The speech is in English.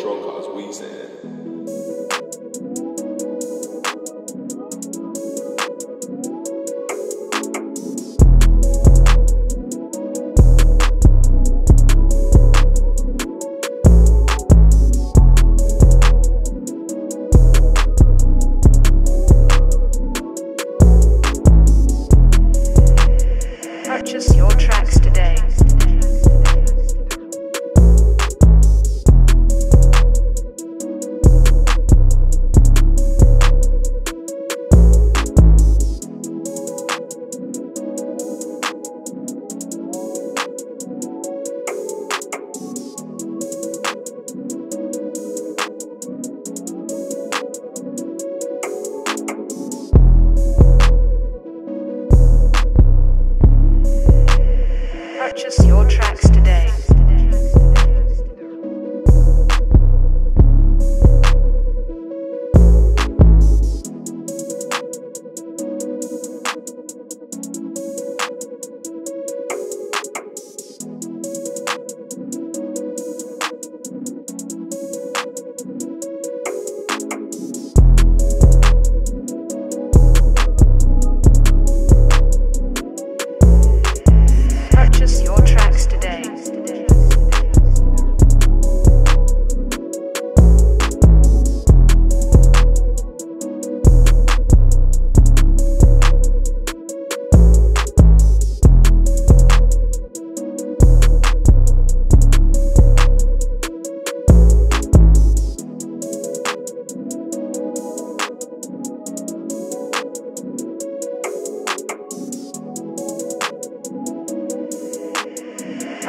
already drunk, I was wheezing. Purchase your tracks today.